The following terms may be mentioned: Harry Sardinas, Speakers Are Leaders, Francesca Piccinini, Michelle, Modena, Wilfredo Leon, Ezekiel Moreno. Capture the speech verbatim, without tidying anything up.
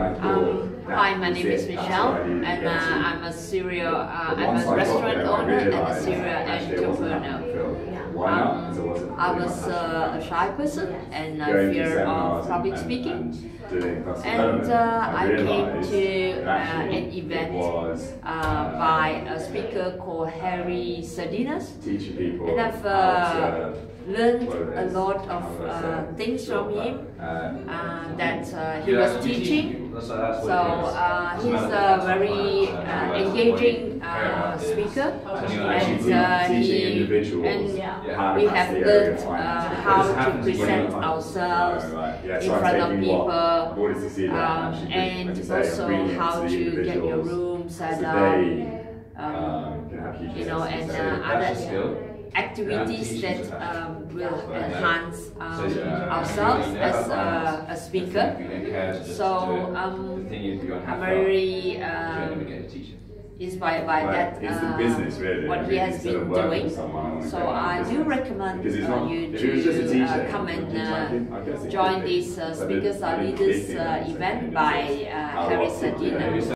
Um, hi, my name is Michelle, and uh, I'm a serial, uh, I'm a restaurant owner and a serial entrepreneur. Um, I was uh, a shy person and I fear of public speaking, and uh, I came to uh, an event uh, by a speaker called Harry Sardinas, and I've uh, learned a lot of uh, things from him uh, that uh, he was teaching. So uh, he's a very uh, engaging uh, speaker, and, uh, he, and yeah, we have learned uh, how to present ourselves in front of people, um, and also how to get your room set up, um, you know, and uh, other activities that um, will enhance um, ourselves as a, a speaker. So um, I'm very um, inspired by that, uh, what he has been doing. So I do recommend uh, you to uh, come and uh, join this uh, Speakers or Leaders uh, event by uh, Harry Sardinas.